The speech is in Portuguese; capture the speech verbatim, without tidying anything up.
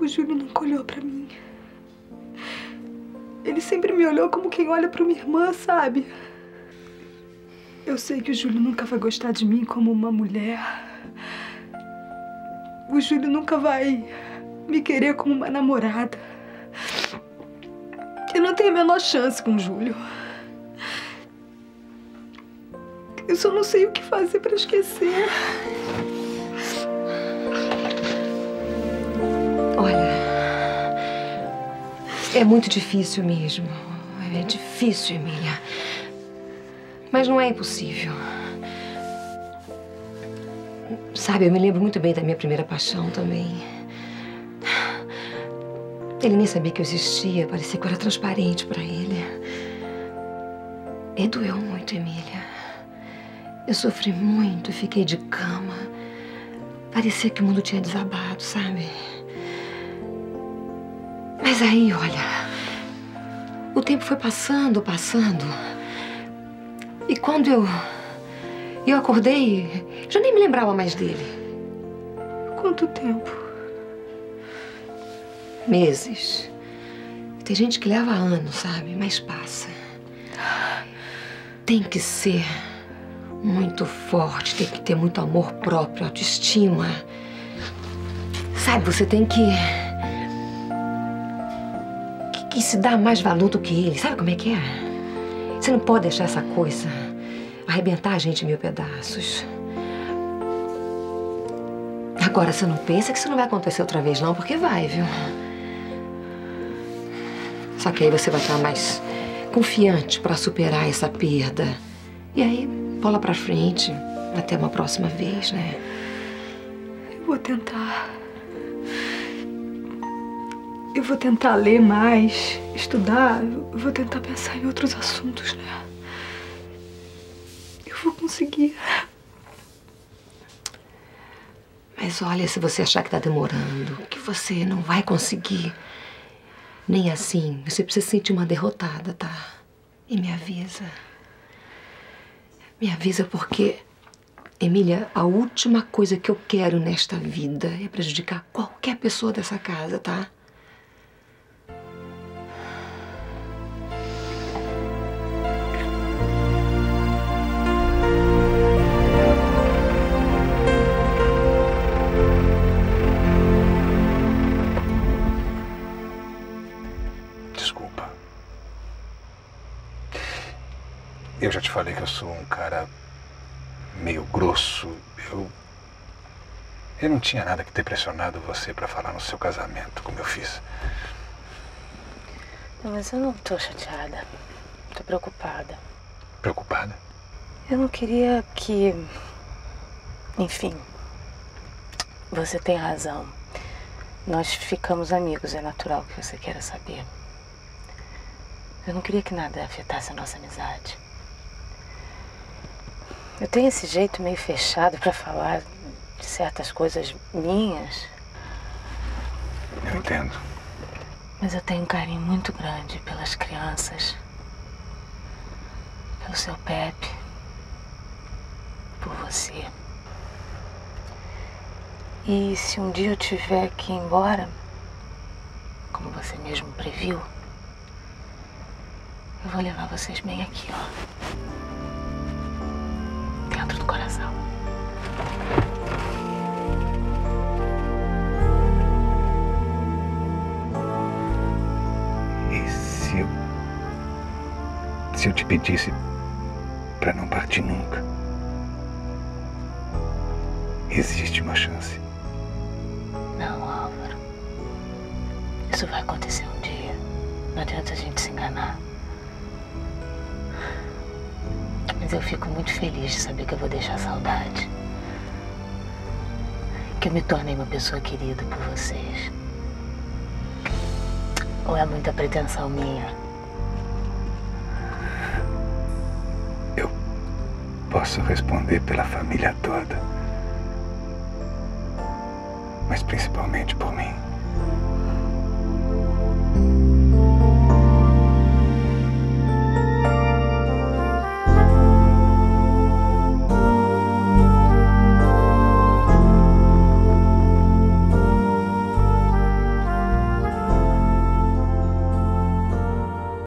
O Júlio nunca olhou pra mim. Ele sempre me olhou como quem olha pra minha irmã, sabe? Eu sei que o Júlio nunca vai gostar de mim como uma mulher. O Júlio nunca vai me querer como uma namorada. Eu não tenho a menor chance com o Júlio. Eu só não sei o que fazer pra esquecer. Olha, é muito difícil mesmo. É difícil, Emília. Mas não é impossível. Sabe, eu me lembro muito bem da minha primeira paixão também. Ele nem sabia que eu existia, parecia que eu era transparente pra ele. E doeu muito, Emília. Eu sofri muito, fiquei de cama. Parecia que o mundo tinha desabado, sabe? Mas aí, olha, o tempo foi passando, passando. E quando eu... eu acordei, já nem me lembrava mais dele. Quanto tempo? Meses. Tem gente que leva anos, sabe? Mas passa. Tem que ser... muito forte, tem que ter muito amor próprio, autoestima. Sabe, você tem que... Que, que se dar mais valor do que ele. Sabe como é que é? Você não pode deixar essa coisa arrebentar a gente em mil pedaços. Agora, você não pensa que isso não vai acontecer outra vez, não? Porque vai, viu? Só que aí você vai estar mais confiante pra superar essa perda. E aí... bola pra frente, até uma próxima vez, né? Eu vou tentar. Eu vou tentar ler mais, estudar, eu vou tentar pensar em outros assuntos, né? Eu vou conseguir. Mas olha, se você achar que tá demorando, que você não vai conseguir, nem assim, você precisa sentir uma derrotada, tá? E me avisa. Me avisa porque, Emília, a última coisa que eu quero nesta vida é prejudicar qualquer pessoa dessa casa, tá? Eu já te falei que eu sou um cara meio grosso. Eu... eu não tinha nada que ter pressionado você pra falar no seu casamento, como eu fiz. Não, mas eu não tô chateada. Tô preocupada. Preocupada? Eu não queria que... enfim... Você tem razão. Nós ficamos amigos, é natural que você queira saber. Eu não queria que nada afetasse a nossa amizade. Eu tenho esse jeito meio fechado pra falar de certas coisas minhas. Eu entendo. Mas eu tenho um carinho muito grande pelas crianças. Pelo seu Pepe. Por você. E se um dia eu tiver que ir embora, como você mesmo previu, eu vou levar vocês bem aqui, ó. Dentro do coração. E se eu... se eu te pedisse pra não partir nunca? Existe uma chance. Não, Álvaro. Isso vai acontecer um dia. Não adianta a gente se enganar. Mas eu fico muito feliz de saber que eu vou deixar saudade. Que eu me tornei uma pessoa querida por vocês. Ou é muita pretensão minha? Eu posso responder pela família toda. Mas principalmente por mim.